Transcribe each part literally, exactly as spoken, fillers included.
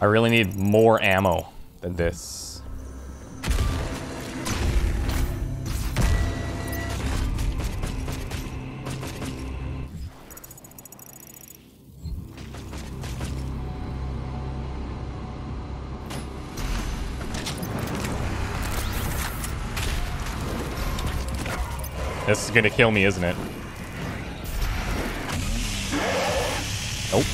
I really need more ammo than this. This is gonna kill me, isn't it? Nope.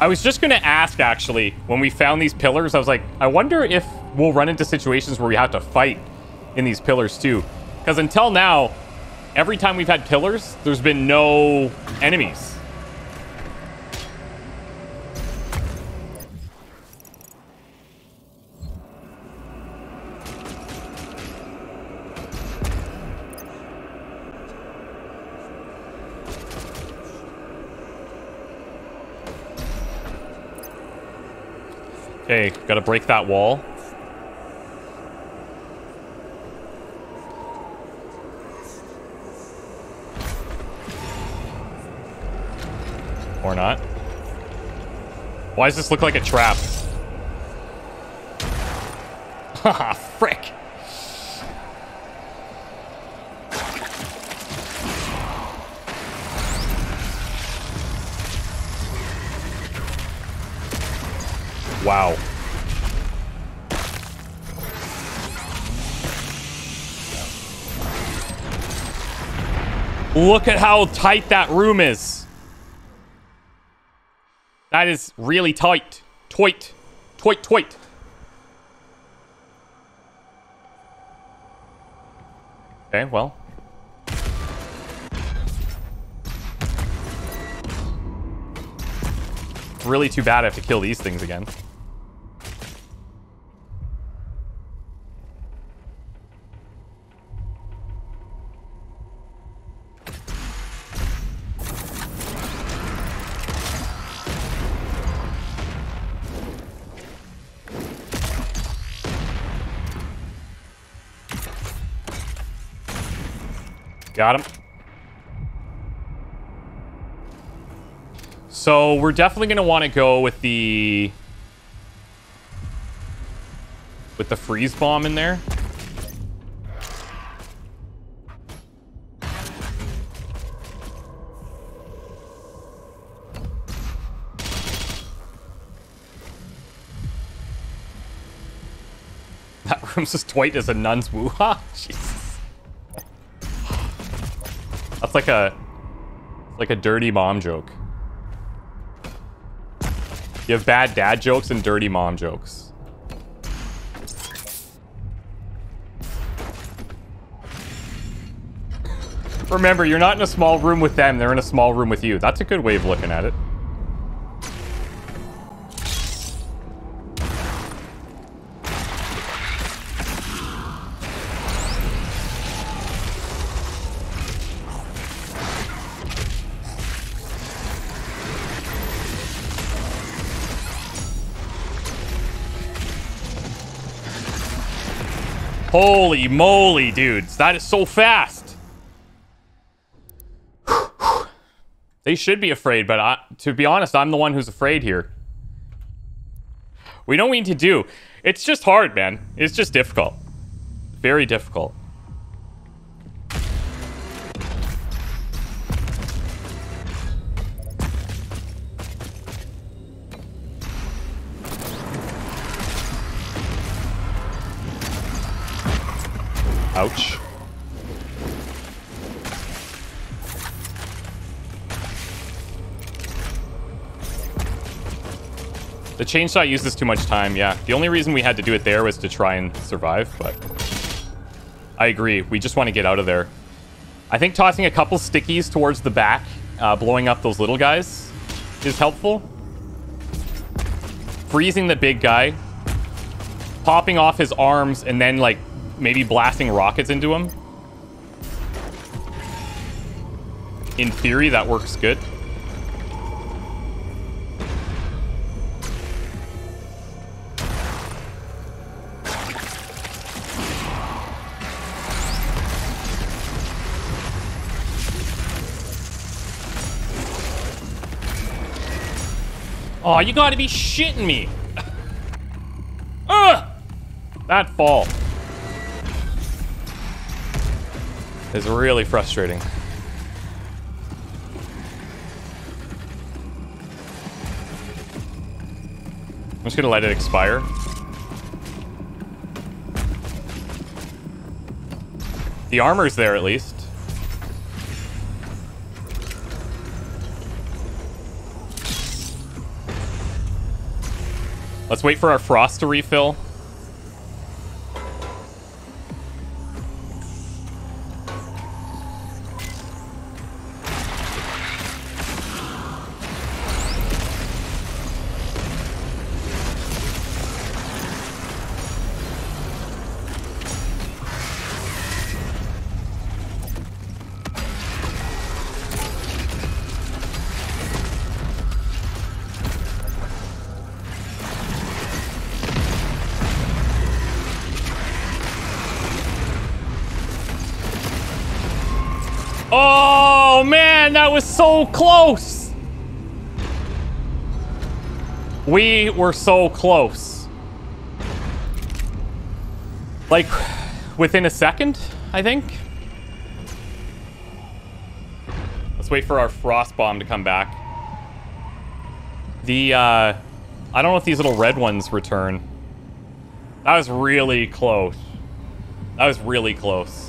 I was just gonna ask, actually, when we found these pillars, I was like, I wonder if we'll run into situations where we have to fight in these pillars too. Because until now, every time we've had pillars, there's been no enemies. Okay, gotta break that wall. Or not. Why does this look like a trap? Haha, frick! Wow. Look at how tight that room is. That is really tight. Toit. Toit, toit. Okay, well. It's really too bad I have to kill these things again. Got him. So we're definitely going to want to go with the with the freeze bomb in there. That room's as tight as a nun's woo. Ha, Jesus. That's like a, like a dirty mom joke. You have bad dad jokes and dirty mom jokes. Remember, you're not in a small room with them. They're in a small room with you. That's a good way of looking at it. Holy moly, dudes. That is so fast. They should be afraid, but I, to be honest, I'm the one who's afraid here. We know what we need to do. It's just hard, man. It's just difficult. Very difficult. Ouch. The chainsaw uses too much time, yeah. The only reason we had to do it there was to try and survive, but... I agree. We just want to get out of there. I think tossing a couple stickies towards the back, uh, blowing up those little guys, is helpful. Freezing the big guy. Popping off his arms and then, like, maybe blasting rockets into him. In theory, that works good. Oh, you gotta be shitting me. Ugh! That fall is really frustrating. I'm just gonna let it expire. The armor's there at least. Let's wait for our frost to refill. So close! We were so close. Like, within a second, I think. Let's wait for our frost bomb to come back. The, uh... I don't know if these little red ones return. That was really close. That was really close.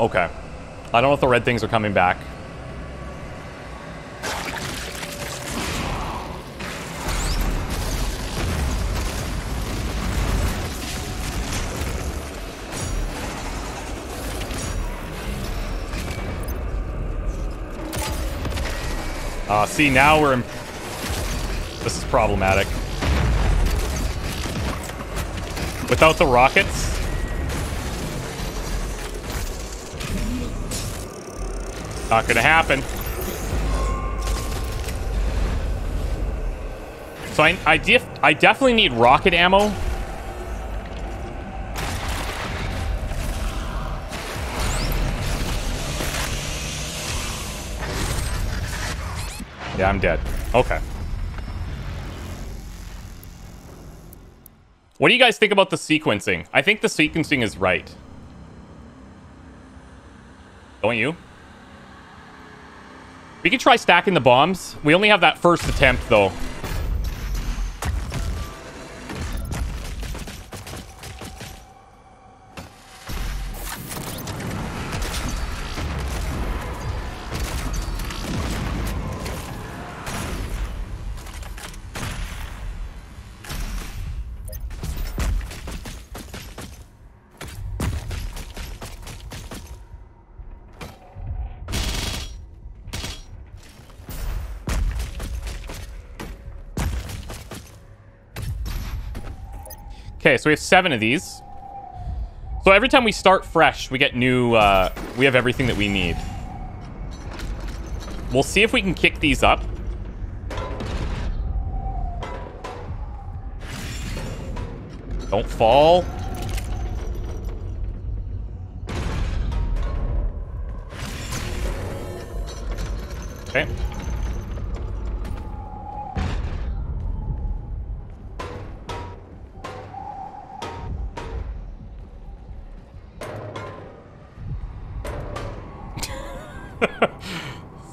Okay. I don't know if the red things are coming back. Ah, uh, see, now we're in... This is problematic. Without the rockets... Not gonna happen. So I, I, def I definitely need rocket ammo. Yeah, I'm dead. Okay. What do you guys think about the sequencing? I think the sequencing is right. Don't you? We can try stacking the bombs. We only have that first attempt, though. Okay, so we have seven of these. So every time we start fresh, we get new, uh, we have everything that we need. We'll see if we can kick these up. Don't fall. Okay.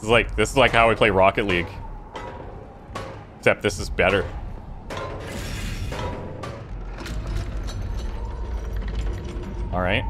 Like, this is like how we play Rocket League. Except this is better. All right.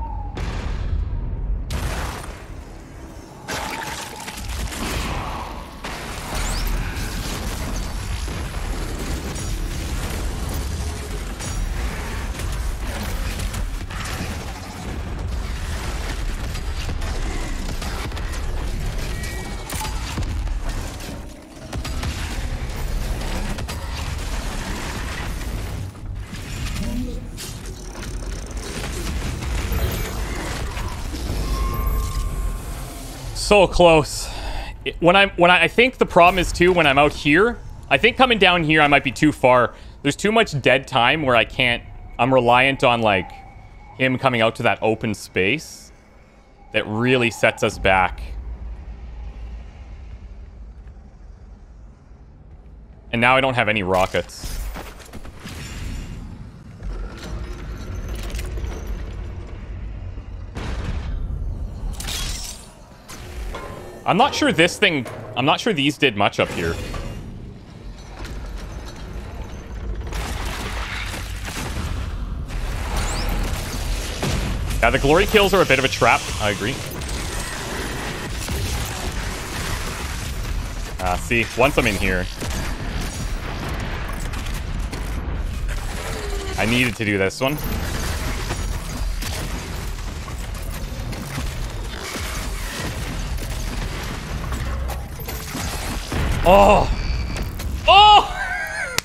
So close. When I'm, when I, I think the problem is too, when I'm out here, I think coming down here, I might be too far. There's too much dead time where I can't, I'm reliant on like him coming out to that open space. that really sets us back. And now I don't have any rockets. I'm not sure this thing... I'm not sure these did much up here. Yeah, the glory kills are a bit of a trap. I agree. Ah, see? Once I'm in here... I needed to do this one. Oh! Oh!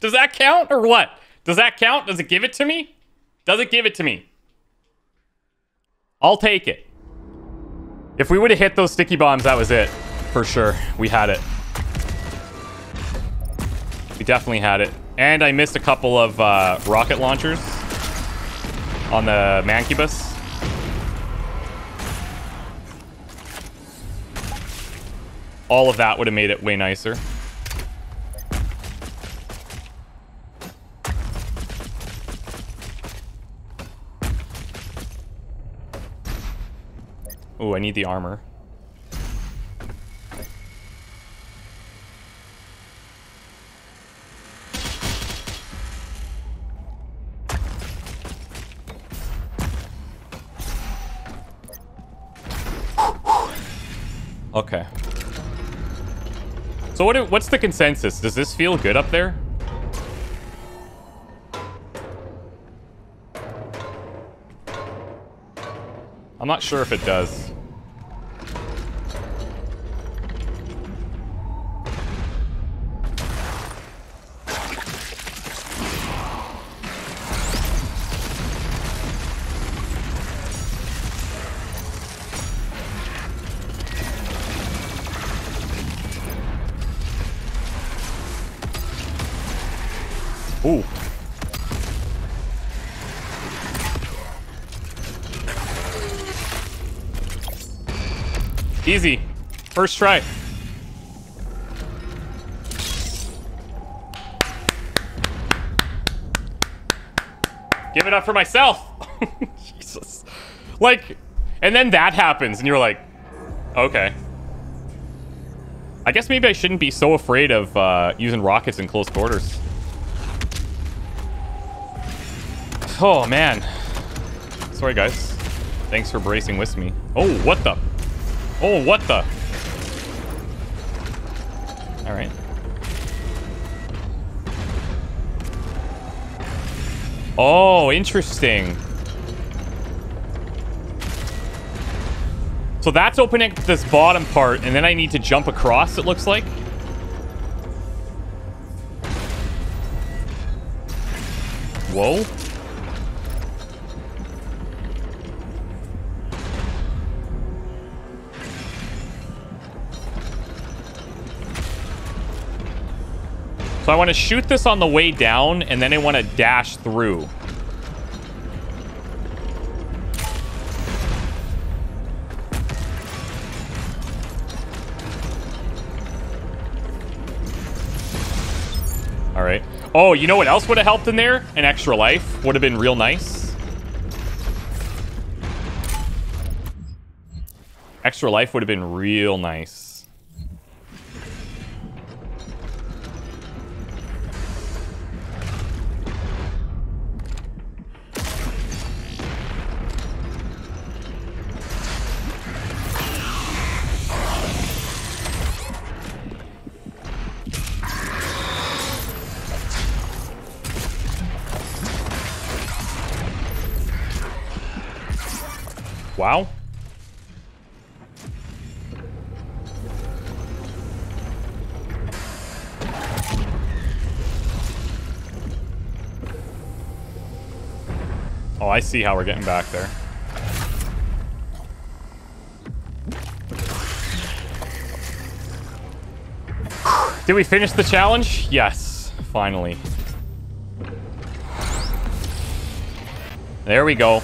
Does that count or what? Does that count? Does it give it to me? Does it give it to me? I'll take it. If we would have hit those sticky bombs, that was it. For sure. We had it. We definitely had it. And I missed a couple of uh, rocket launchers on the Mancubus. All of that would have made it way nicer. Ooh, I need the armor. Okay. So what? What's the consensus? Does this feel good up there? I'm not sure if it does. Ooh. Easy. First try. Give it up for myself. Jesus. Like, and then that happens and you're like, okay. I guess maybe I shouldn't be so afraid of uh, using rockets in close quarters. Oh, man. Sorry, guys. Thanks for bracing with me. Oh, what the? Oh, what the? All right. Oh, interesting. So that's opening up this bottom part, and then I need to jump across, it looks like. Whoa. So I want to shoot this on the way down, and then I want to dash through. All right. Oh, you know what else would have helped in there? An extra life would have been real nice. Extra life would have been real nice. Wow. Oh, I see how we're getting back there. Did we finish the challenge? Yes, finally. There we go.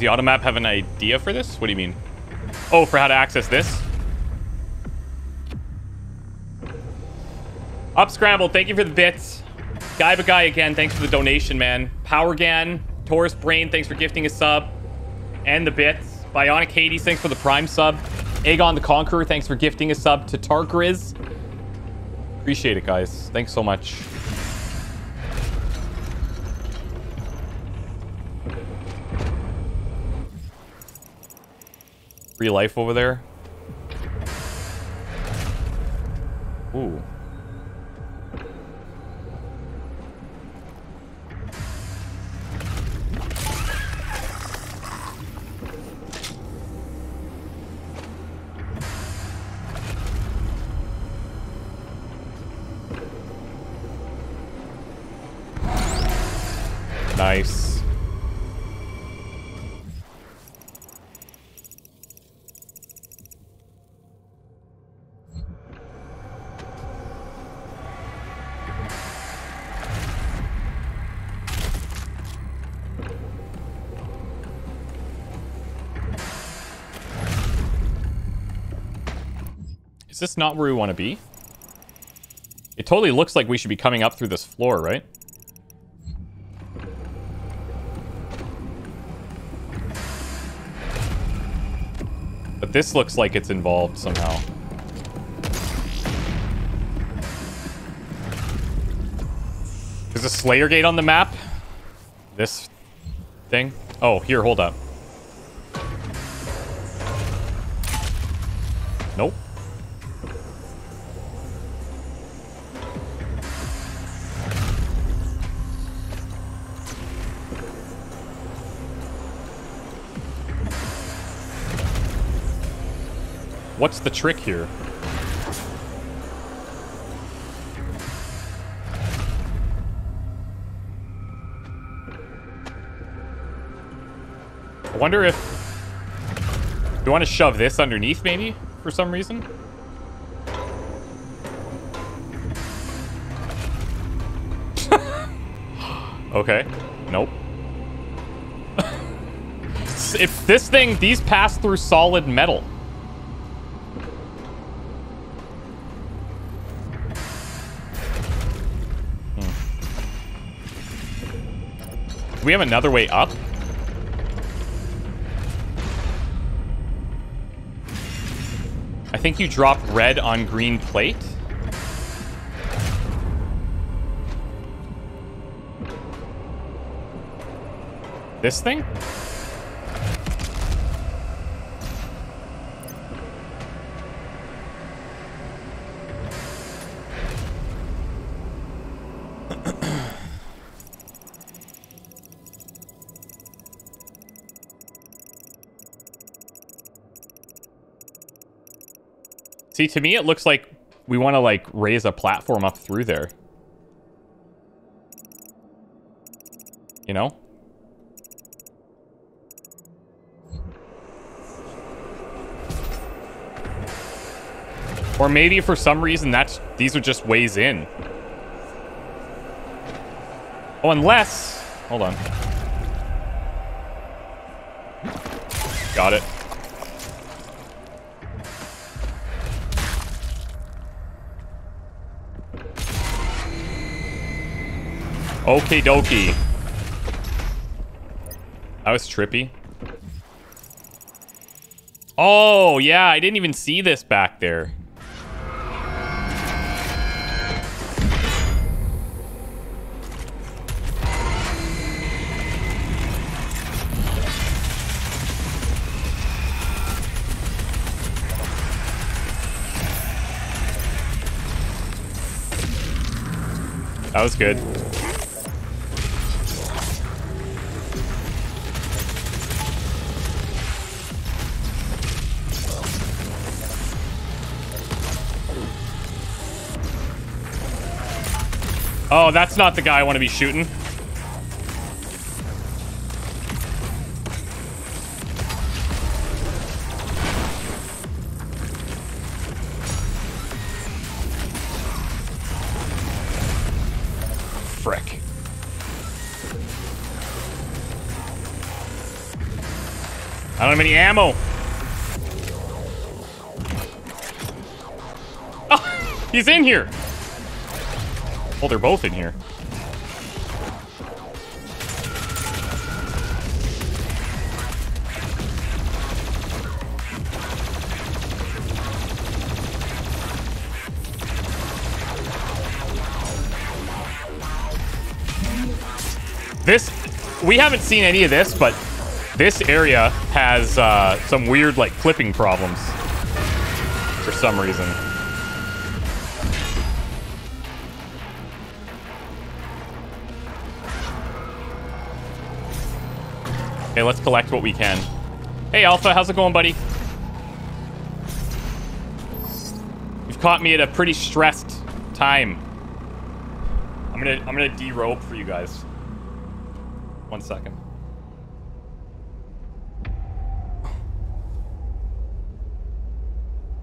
Does the automap have an idea for this? What do you mean? Oh, for how to access this? Up Scramble, thank you for the bits. Guy but Guy again, thanks for the donation, man. Powergan, Taurus Brain, thanks for gifting a sub and the bits. Bionic Hades, thanks for the prime sub. Aegon the Conqueror, thanks for gifting a sub to Tarkriz. Appreciate it, guys. Thanks so much. Free life over there. Ooh. Nice. Is this not where we want to be? It totally looks like we should be coming up through this floor, right? This looks like it's involved somehow. There's a Slayer Gate on the map. This thing. Oh, here, hold up. Nope. What's the trick here? I wonder if... do you want to shove this underneath, maybe? For some reason? Okay. Nope. If this thing... these pass through solid metal. Do we have another way up? I think you drop red on green plate. This thing? See, to me, it looks like we want to, like, raise a platform up through there. You know? Or maybe for some reason, that's these are just ways in. Oh, unless... hold on. Got it. Okie dokie. That was trippy. Oh, yeah. I didn't even see this back there. That was good. Oh, that's not the guy I want to be shooting. Frick. I don't have any ammo. Oh, he's in here. Oh, they're both in here. This, we haven't seen any of this, but this area has uh, some weird, like, clipping problems for some reason. Okay, let's collect what we can. Hey, Alpha, how's it going, buddy? You've caught me at a pretty stressed time. I'm gonna, I'm gonna de-rope for you guys. One second.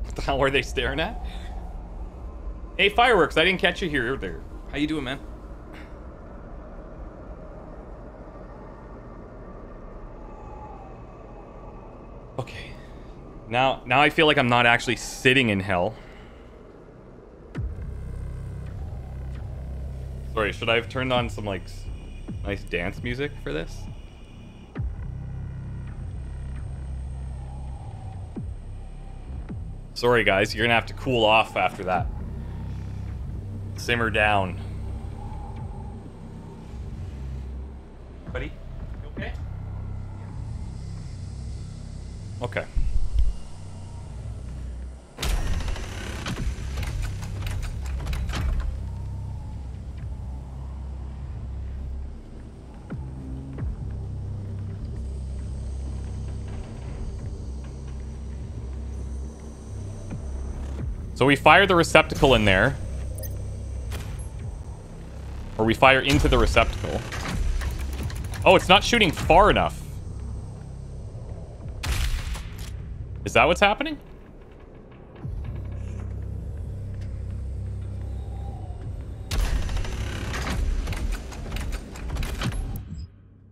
What the hell are they staring at? Hey, Fireworks, I didn't catch you here either. How you doing, man? Okay. Now, now I feel like I'm not actually sitting in hell. Sorry, should I have turned on some, like, nice dance music for this? Sorry guys, you're gonna have to cool off after that. Simmer down. Buddy, you okay? Okay. So we fire the receptacle in there. Or we fire into the receptacle. Oh, it's not shooting far enough. Is that what's happening?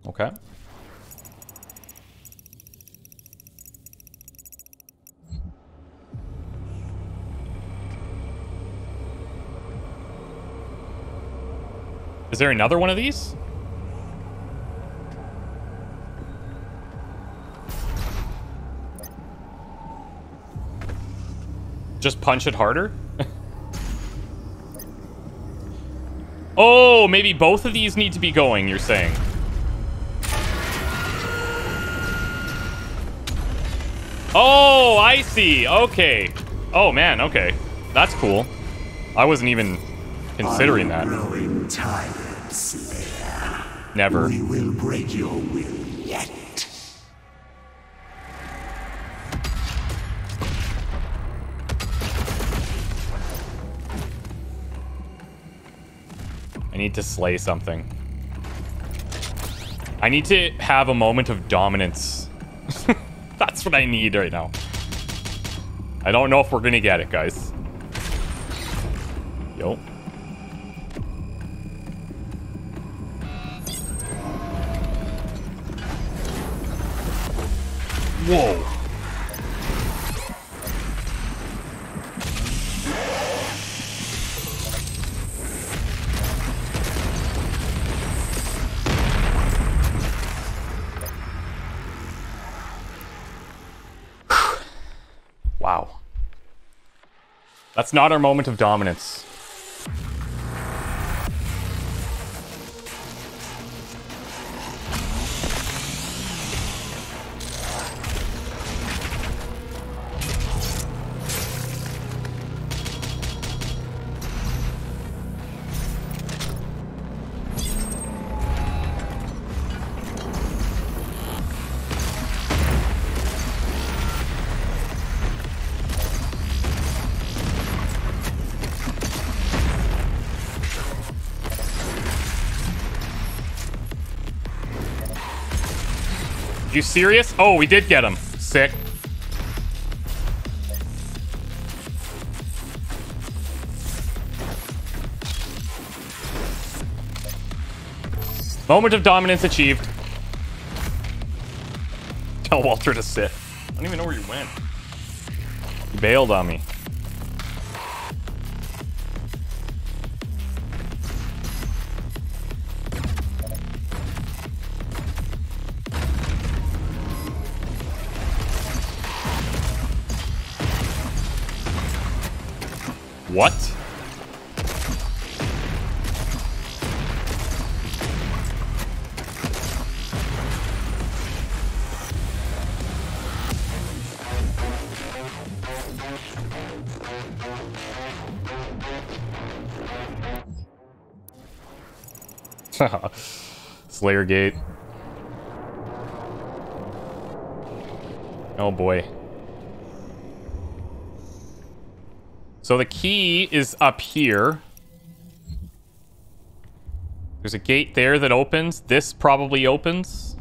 Okay. Is there another one of these? Just punch it harder? Oh, maybe both of these need to be going, you're saying. Oh, I see. Okay. Oh, man. Okay. That's cool. I wasn't even considering that. Slayer. Never. We will break your will yet. I need to slay something. I need to have a moment of dominance. That's what I need right now. I don't know if we're gonna get it, guys. Yo. Whoa. Wow. That's not our moment of dominance. You serious? Oh, we did get him. Sick. Moment of dominance achieved. Tell Walter to sit. I don't even know where you went. You bailed on me. What? Slayer Gate. Oh boy. So the key is up here. There's a gate there that opens. This probably opens.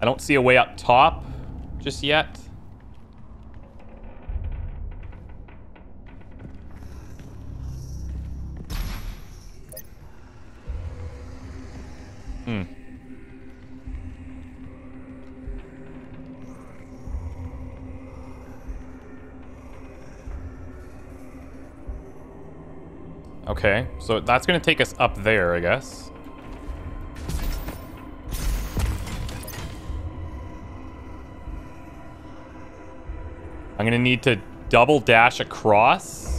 I don't see a way up top just yet. Hmm. Okay, so that's gonna take us up there, I guess. I'm gonna need to double dash across.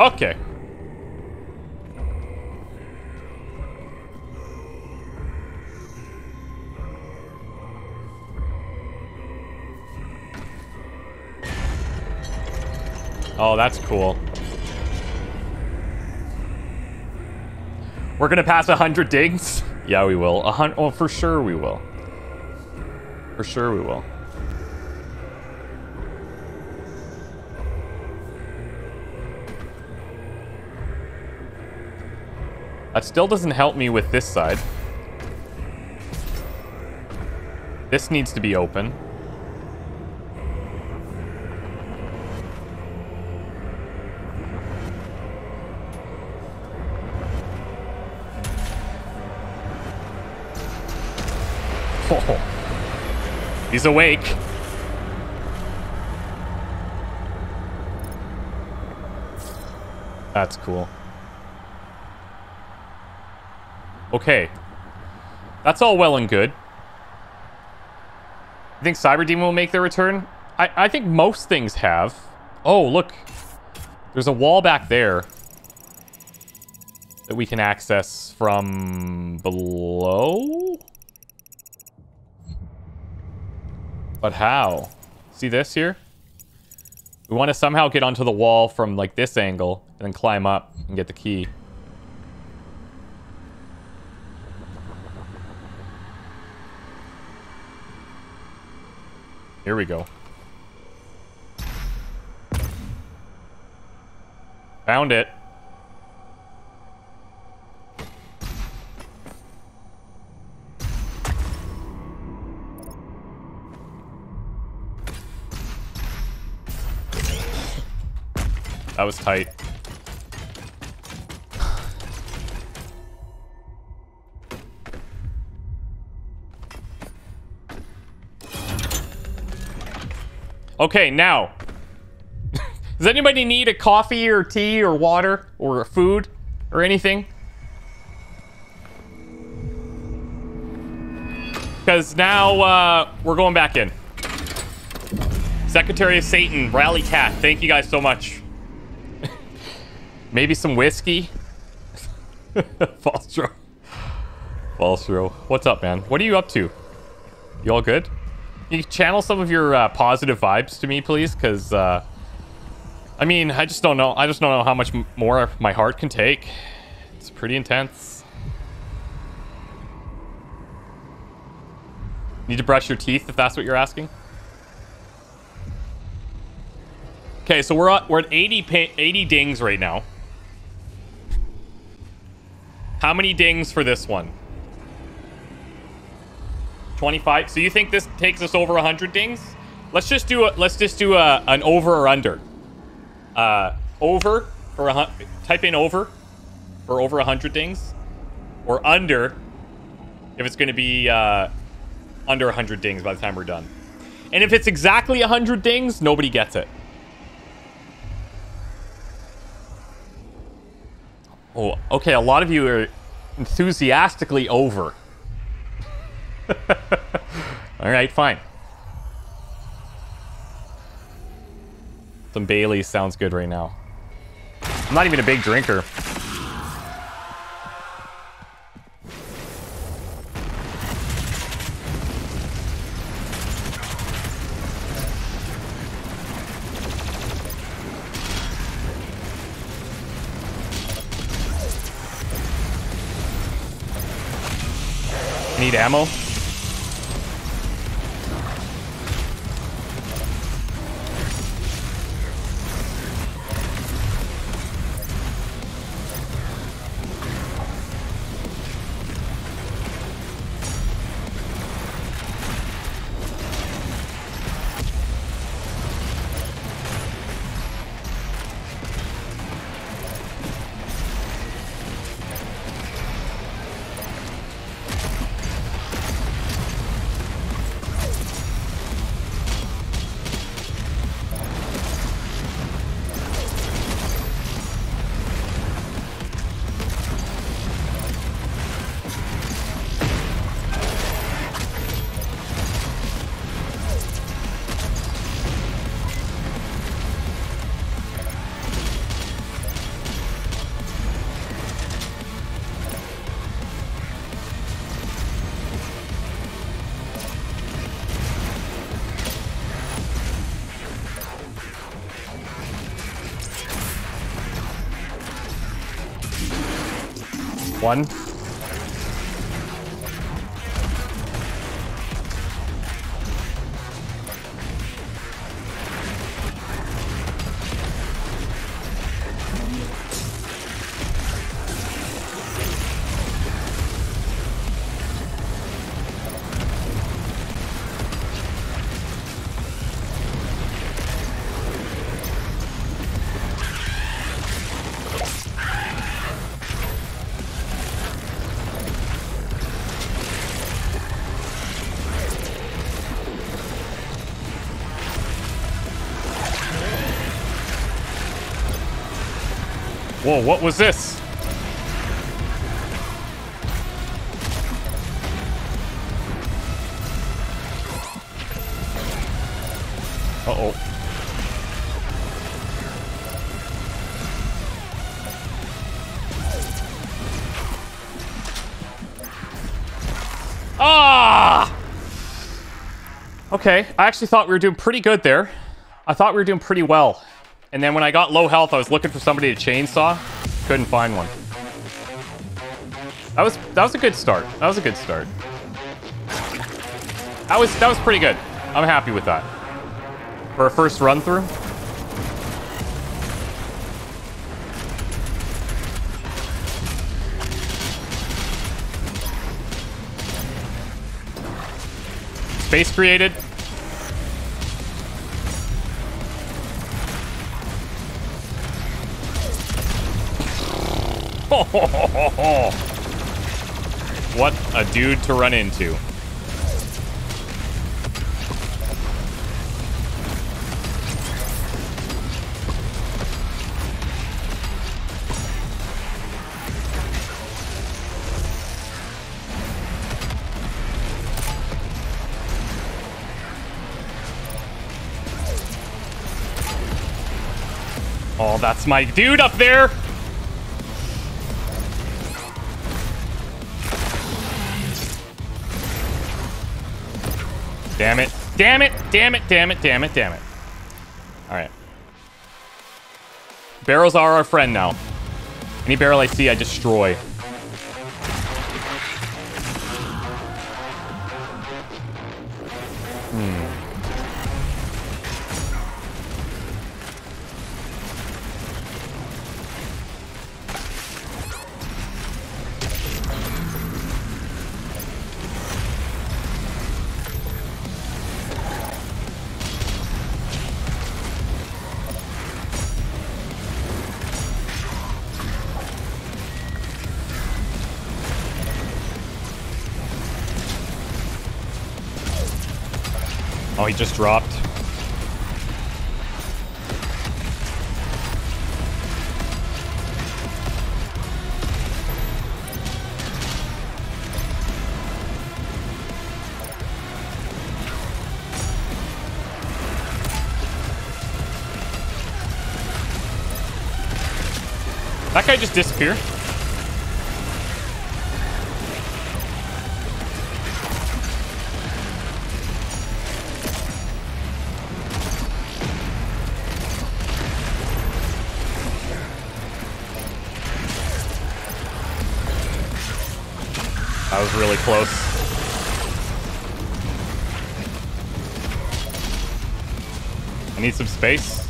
Okay. Oh, that's cool. We're gonna pass a hundred digs? Yeah, we will. A hundred. Oh, for sure we will. For sure we will. That still doesn't help me with this side. This needs to be open. He's awake. That's cool. Okay. That's all well and good. You think Cyber Demon will make their return? I, I think most things have. Oh, look. There's a wall back there that we can access from below? But how? See this here? We want to somehow get onto the wall from like this angle and then climb up and get the key. Here we go. Found it. That was tight. Okay, now. Does anybody need a coffee or tea or water or food or anything? Because now uh, we're going back in. Secretary of Satan, Rally Cat. Thank you guys so much. Maybe some whiskey. False row. False row. What's up, man? What are you up to? You all good? You channel some of your uh, positive vibes to me, please, because uh, I mean, I just don't know. I just don't know how much m more my heart can take. It's pretty intense. Need to brush your teeth if that's what you're asking. Okay, so we're at, we're at eighty dings right now. How many dings for this one? twenty-five. So you think this takes us over one hundred dings? Let's just do a, let's just do a, an over or under. Uh, over for a, type in over for over a hundred things, or under if it's going to be uh, under a hundred things by the time we're done. And if it's exactly a hundred things, nobody gets it. Oh, okay. A lot of you are enthusiastically over. All right, fine. Some Bailey's sounds good right now. I'm not even a big drinker. I need ammo. One. Whoa, what was this? Uh-oh. Ah! Okay, I actually thought we were doing pretty good there. I thought we were doing pretty well. And then when I got low health, I was looking for somebody to chainsaw. Couldn't find one. That was that was a good start. That was a good start. That was that was pretty good. I'm happy with that. For a first run through. Space created. What a dude to run into. Oh, that's my dude up there. Damn it. Damn it. Damn it. Damn it. Damn it. Damn it. All right. Barrels are our friend now. Any barrel I see, I destroy. Oh, he just dropped. That guy just disappeared. That was really close. I need some space.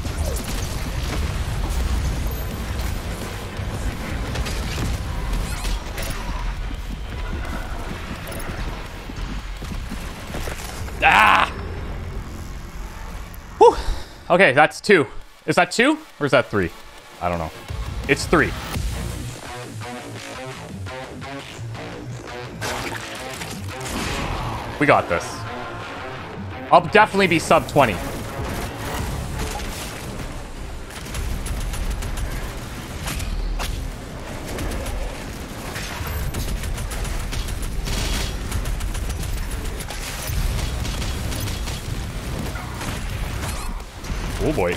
Ah! Whew. Okay, that's two. Is that two or is that three? I don't know. It's three. We got this. I'll definitely be sub twenty. Oh boy.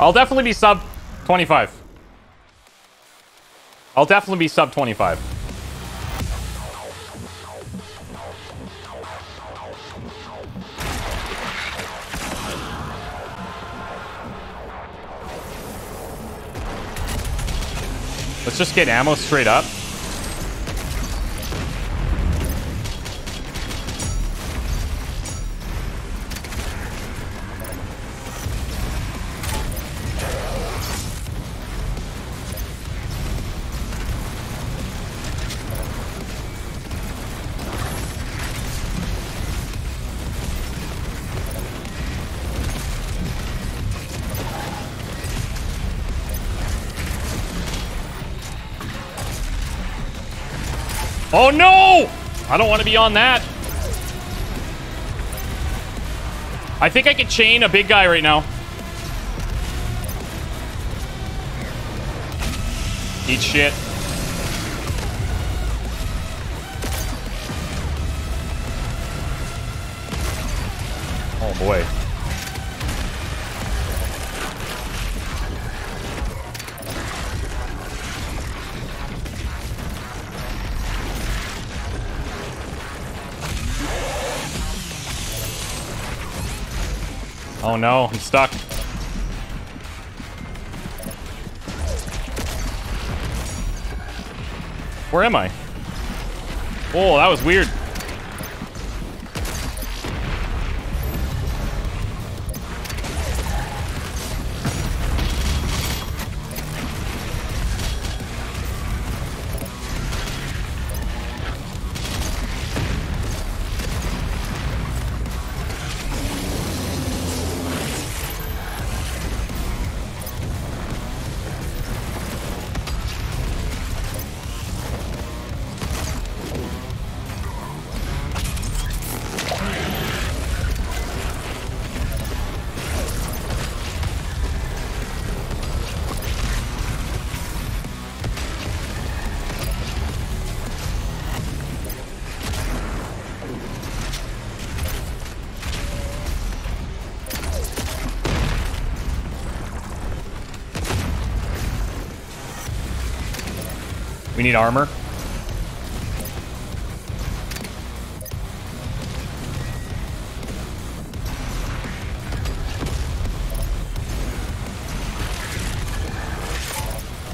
I'll definitely be sub twenty-five. I'll definitely be sub twenty-five. Let's just get ammo straight up. Oh no! I don't want to be on that. I think I could chain a big guy right now. Eat shit. Oh boy. Oh no, I'm stuck. Where am I? Oh, that was weird. We need armor.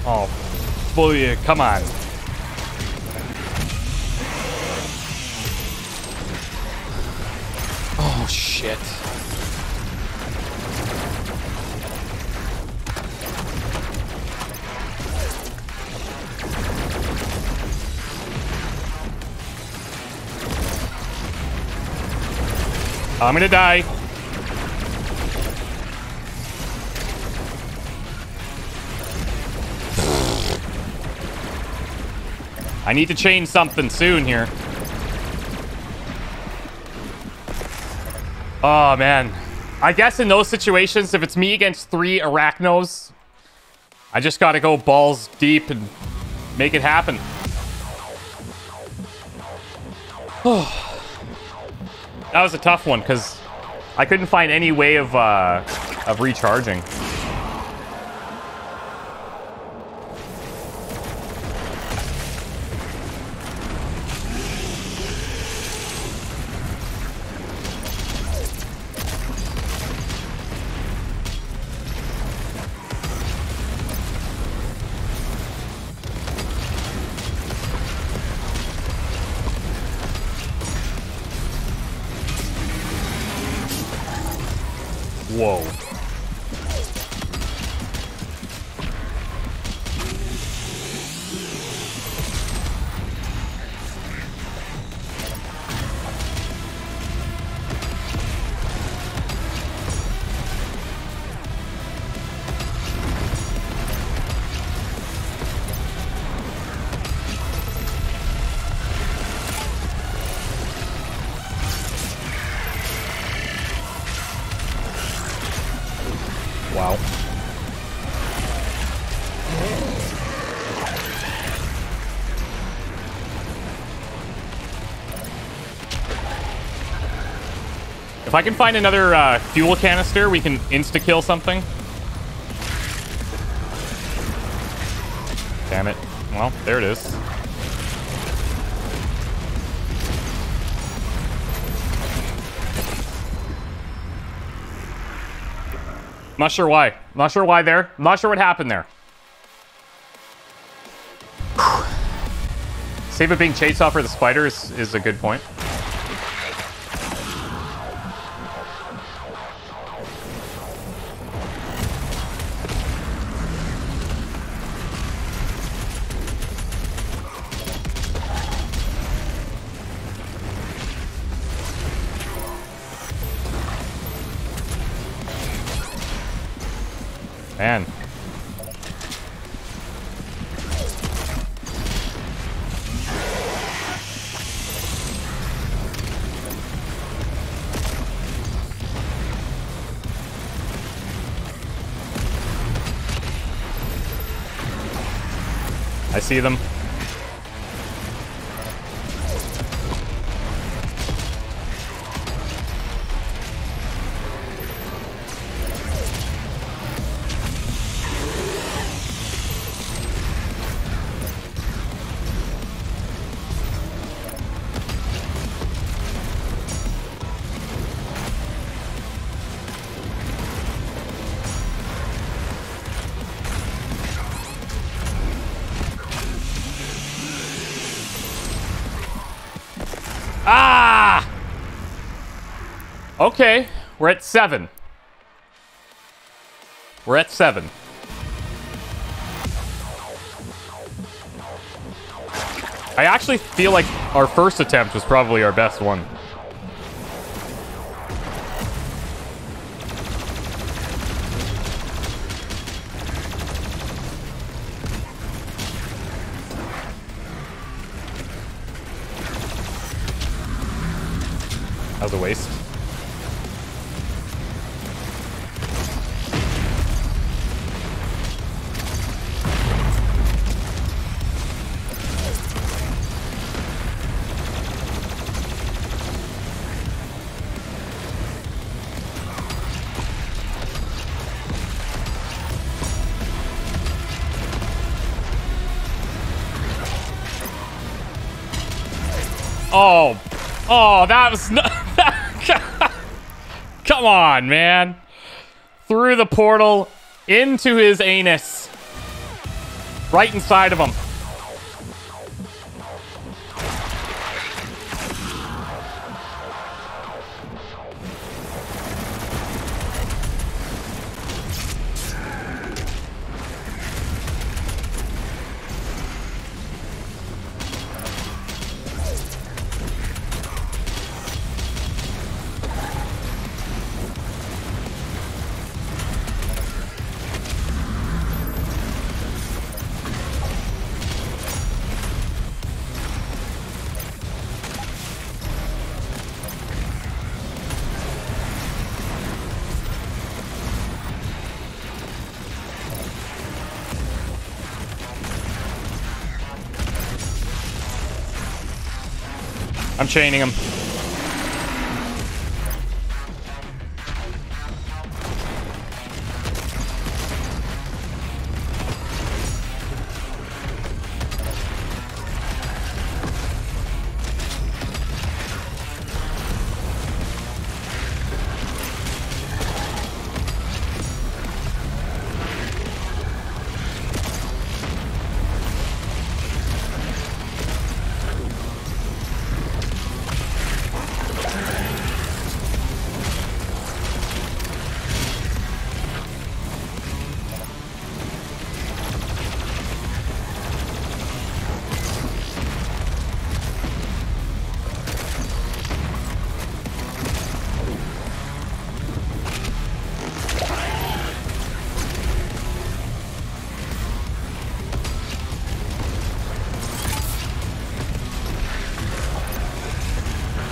Oh, boy, come on. Oh, shit. I'm gonna die. I need to change something soon here. Oh, man. I guess in those situations, if it's me against three Arachnos, I just gotta go balls deep and make it happen. That was a tough one, because I couldn't find any way of, uh, of recharging. Whoa. Wow. If I can find another uh, fuel canister, we can insta-kill something. Damn it. Well, there it is. Not sure why. Not sure why there. Not sure what happened there. Whew. Save it being chased off for the spider is, is a good point. Man. I see them. Ah! Okay, we're at seven. We're at seven. I actually feel like our first attempt was probably our best one. That was a waste. Oh, oh, that was not. Come on, man. Through the portal, into his anus. Right inside of him. I'm chaining him.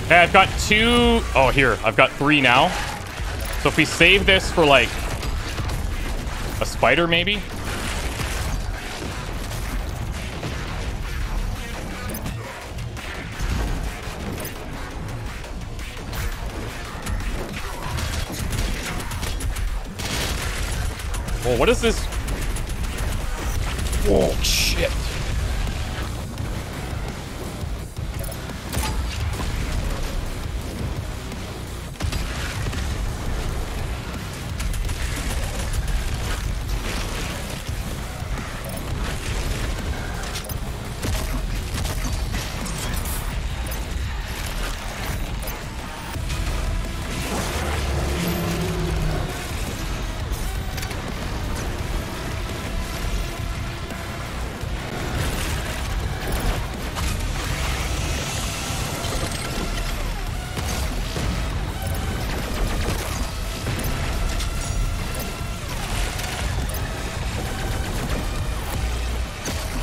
Hey, I've got two... Oh, here. I've got three now. So if we save this for, like, a spider, maybe? Oh, what is this? Oh, shit.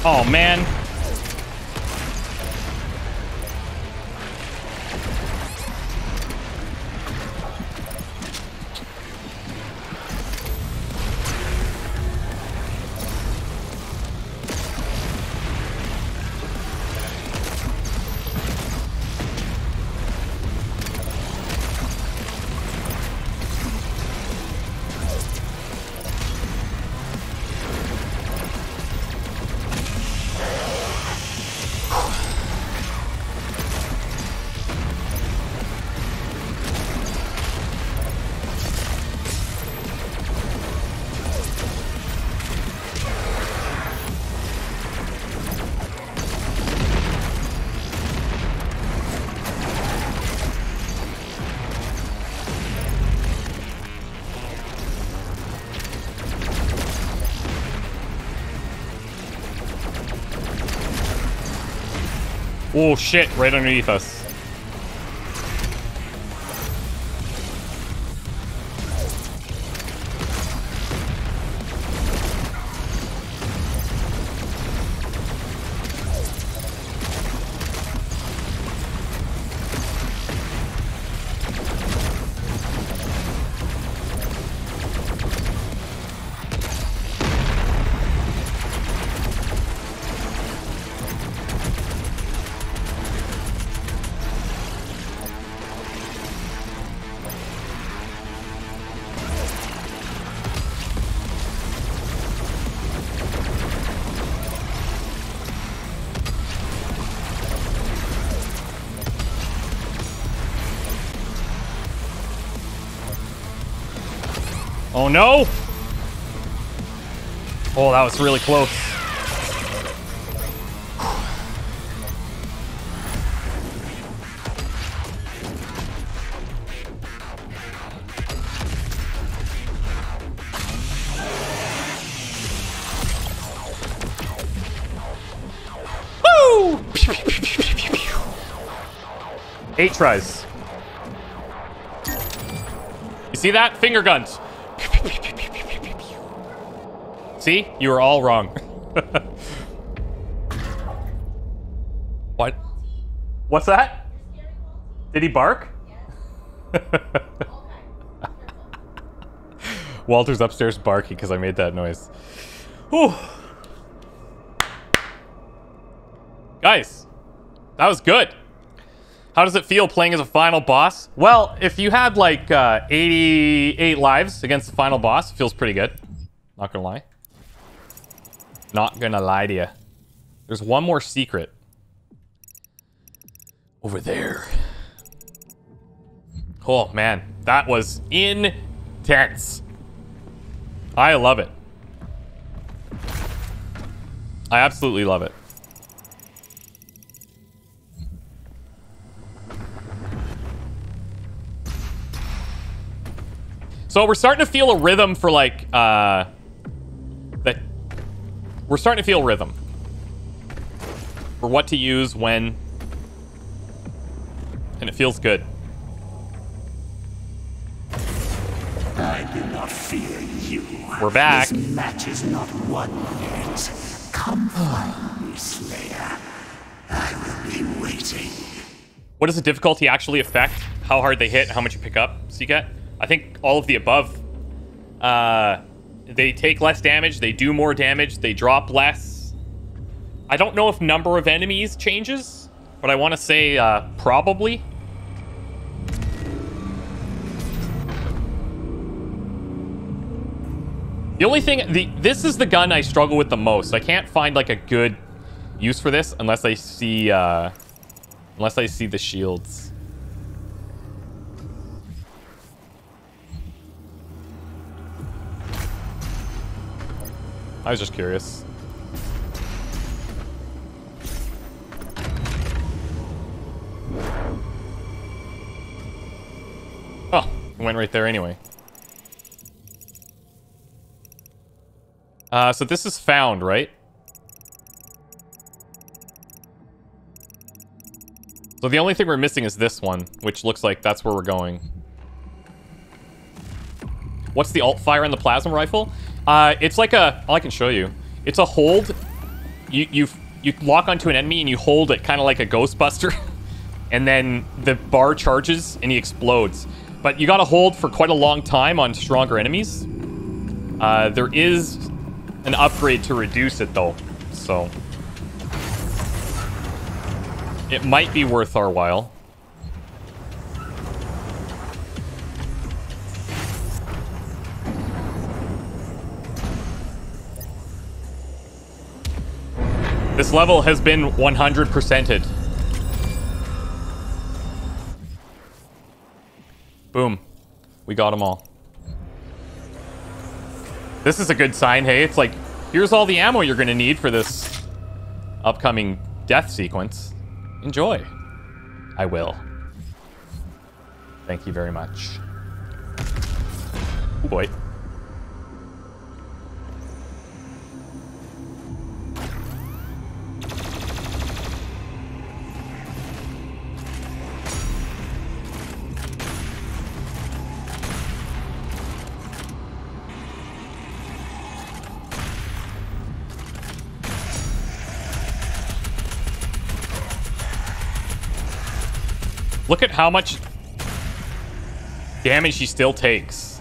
Oh, man. Oh shit, right underneath us. Oh, no! Oh, that was really close. Woo! Eight tries. You see that? Finger guns. See? You were all wrong. What? What's that? Did he bark? Walter's upstairs barking because I made that noise. Whew. Guys, that was good. How does it feel playing as a final boss? Well, if you had like uh, eighty-eight lives against the final boss, it feels pretty good. Not gonna lie. Not gonna lie to you. There's one more secret. Over there. Oh man, that was intense. I love it. I absolutely love it. So we're starting to feel a rhythm for like, uh, that we're starting to feel rhythm for what to use when, and it feels good. I do not fear you. We're back. This match is not won yet. Come find me, Slayer. I will be waiting. What does the difficulty actually affect? How hard they hit, how much you pick up? So you get, I think, all of the above. Uh, they take less damage, they do more damage, they drop less. I don't know if number of enemies changes, but I want to say uh, probably. The only thing, the, this is the gun I struggle with the most. I can't find like a good use for this unless I see, uh, unless I see the shields. I was just curious. Oh, it went right there anyway. Uh, so this is found, right? So the only thing we're missing is this one, which looks like that's where we're going. What's the alt fire on the plasma rifle? Uh, it's like a... Oh, I can show you. It's a hold. You you you lock onto an enemy and you hold it kind of like a Ghostbuster. And then the bar charges and he explodes. But you gotta hold for quite a long time on stronger enemies. Uh, there is... an upgrade to reduce it though, so it might be worth our while. This level has been one hundred percented. Boom, we got them all. This is a good sign, hey? It's like, here's all the ammo you're gonna need for this upcoming death sequence. Enjoy. I will. Thank you very much. Oh boy. Look at how much damage he still takes.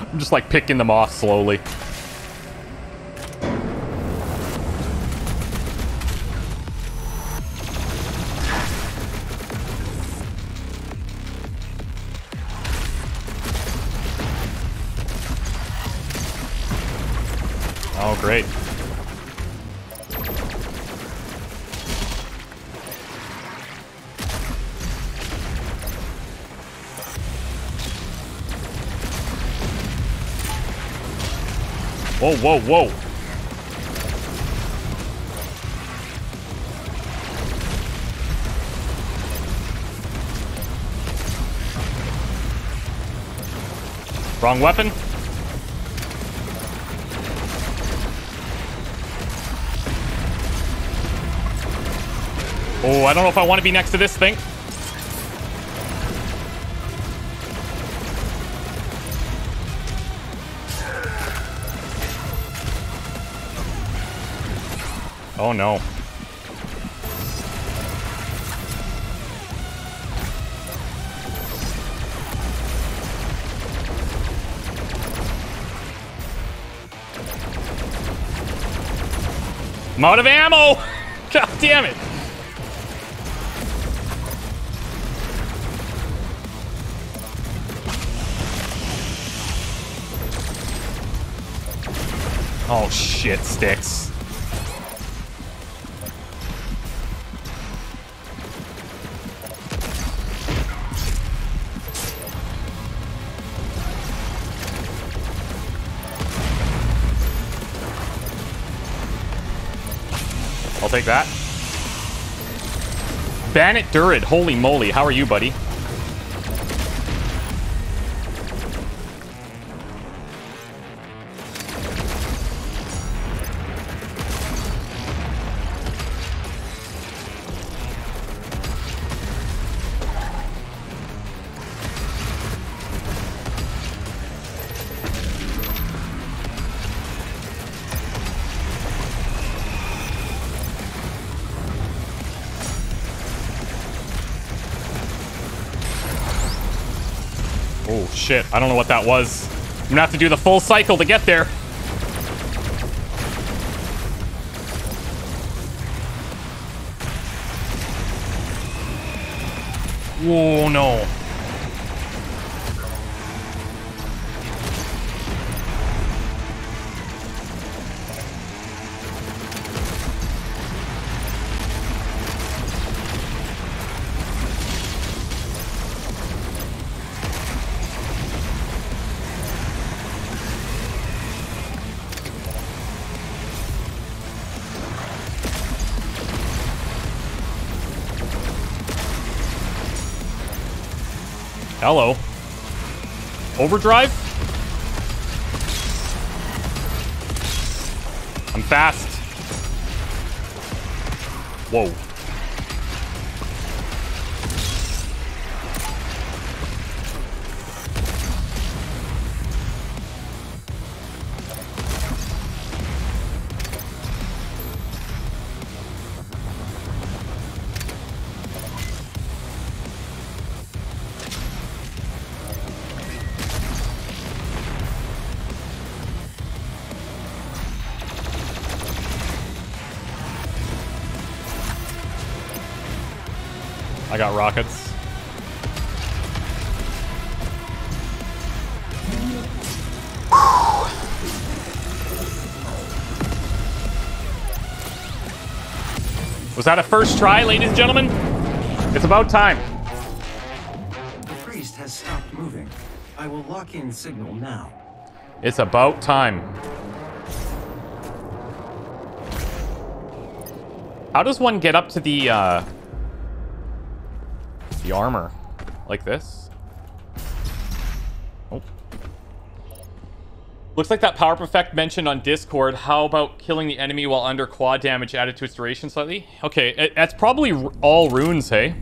I'm just like picking them off slowly. Great. Whoa, whoa, whoa. Wrong weapon. Oh, I don't know if I want to be next to this thing. Oh, no. I'm out of ammo! God damn it! Oh shit, sticks. I'll take that. Bannet Durrid, holy moly, how are you, buddy? Shit, I don't know what that was. I'm gonna have to do the full cycle to get there. Whoa, no. Hello. Overdrive? I'm fast. Whoa. I got rockets. Was that a first try, ladies and gentlemen? It's about time. The priest has stopped moving. I will lock in signal now. It's about time. How does one get up to the uh the armor like this? Oh. Looks like that power perfect mentioned on Discord. How about killing the enemy while under quad damage added to its duration slightly? Okay, that's probably all runes, hey?